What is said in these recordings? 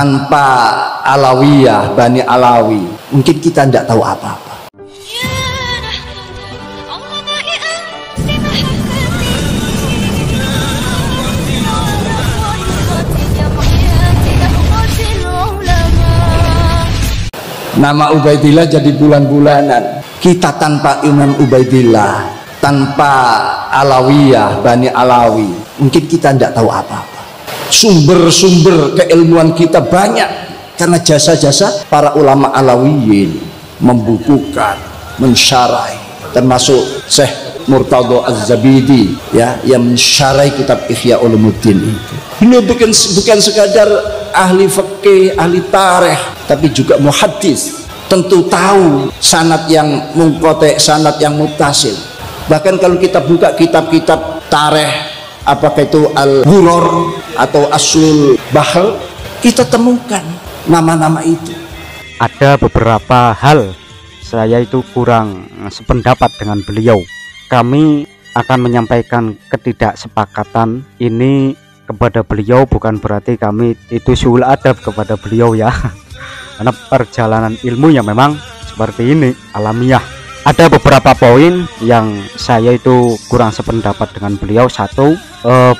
tanpa Alawiyah, Bani Alawi, mungkin kita tidak tahu apa-apa. Nama Ubaidillah jadi bulan-bulanan. Kita tanpa Imam Ubaidillah, tanpa Alawiyah, Bani Alawi, mungkin kita tidak tahu apa-apa. Sumber-sumber keilmuan kita banyak karena jasa-jasa para ulama Alawiyin, membukukan, mensyarah, termasuk Syekh Murtadha az-Zabidi ya, yang mensyarah kitab Ihya Ulumuddin itu. Beliau bukan sekadar ahli fikih, ahli tarikh, tapi juga muhaddis. Tentu tahu sanad yang munqati, sanad yang muttasil. Bahkan kalau kita buka kitab-kitab tarikh, apakah itu Al-Hurur atau Aslul Bahl, kita temukan nama-nama itu. Ada beberapa hal saya itu kurang sependapat dengan beliau. Kami akan menyampaikan ketidaksepakatan ini kepada beliau, bukan berarti kami itu suul adab kepada beliau ya, karena perjalanan ilmunya memang seperti ini, alamiah. Ada beberapa poin yang saya itu kurang sependapat dengan beliau. Satu,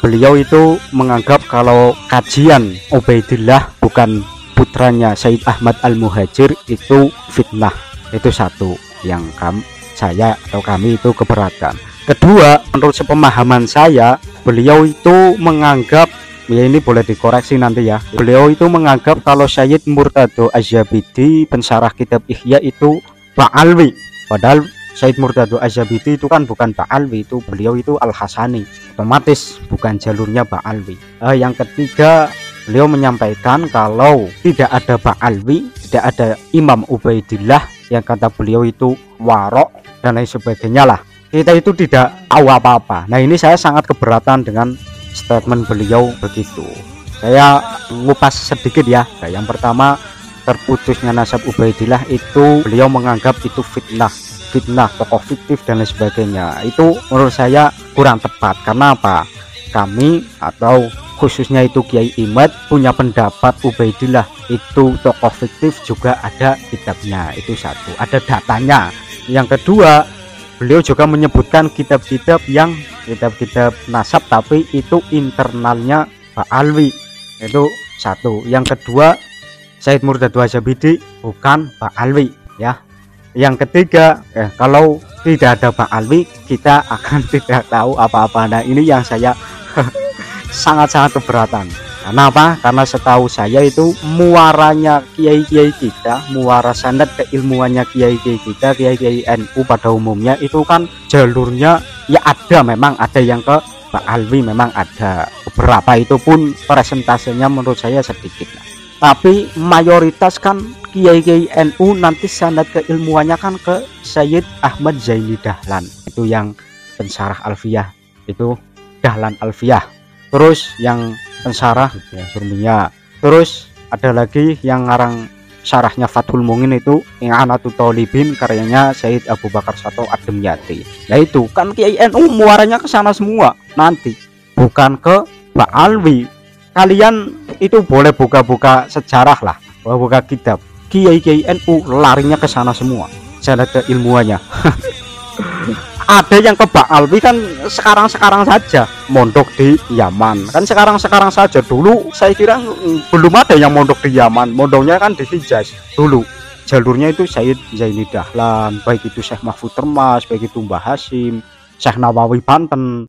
beliau itu menganggap kalau kajian Ubaidillah bukan putranya Sayyid Ahmad Al-Muhajir itu fitnah. Itu satu yang kami itu keberatan. Kedua, menurut sepemahaman saya, beliau itu menganggap, ya ini boleh dikoreksi nanti ya, beliau itu menganggap kalau Syekh Murtadha az-Zabidi pensyarah kitab Ihya itu Ba'alawi. Padahal Syekh Murtadha az-Zabidi itu kan bukan Ba'alawi, itu beliau itu Al-Hasani, otomatis bukan jalurnya Ba'alawi. Yang ketiga, beliau menyampaikan kalau tidak ada Ba'alawi, tidak ada Imam Ubaidillah yang kata beliau itu warok dan lain sebagainya lah. Kita itu tidak tahu apa-apa. Nah ini saya sangat keberatan dengan statement beliau begitu. Saya ngupas sedikit ya. Nah, yang pertama, terputusnya nasab Ubaidillah itu beliau menganggap itu fitnah, tokoh fiktif dan lain sebagainya. Itu menurut saya kurang tepat. Karena apa? Kami atau khususnya itu Kiai Imad punya pendapat Ubaidillah itu tokoh fiktif juga ada kitabnya. Itu satu, ada datanya. Yang kedua, beliau juga menyebutkan kitab-kitab yang kitab-kitab nasab tapi itu internalnya Ba'alawi. Itu satu. Yang kedua, Syekh Murtadha az-Zabidi bukan Ba'alawi ya. Yang ketiga, kalau tidak ada Ba'alawi kita akan tidak tahu apa-apa. Nah ini yang saya sangat-sangat keberatan. Karena apa? Karena setahu saya itu muaranya kiai-kiai kita, muara sanad keilmuannya kiai-kiai kita, kiai-kiai NU pada umumnya itu kan jalurnya ya ada, memang ada yang ke Ba'alawi, memang ada beberapa, itu pun presentasenya menurut saya sedikit lah. Tapi mayoritas kan kiai-kiai NU nanti sanad keilmuannya kan ke Sayyid Ahmad Zaini Dahlan, itu yang pensyarah Alfiah, itu Dahlan Alfiah. Terus yang pensyarah Surminya. Terus ada lagi yang ngarang syarahnya Fatul Mungin itu Ianatut Thalibin, karyanya Sayyid Abu Bakar atau Adem Yati. Nah itu kan kiai NU muaranya ke sana semua nanti, bukan ke Ba'alawi. Kalian itu boleh buka-buka sejarah lah, buka kitab, kiai-kiai NU larinya ke sana semua, sana ke ilmuannya. Ada yang ke Ba'alawi kan sekarang-sekarang saja, mondok di Yaman kan sekarang-sekarang saja. Dulu saya kira belum ada yang mondok di Yaman, mondoknya kan di Hijaz dulu. Jalurnya itu Sayyid Zaini Dahlan, baik itu Syekh Mahfud Termas, baik itu Mbah Hasim, Syekh Nawawi Banten.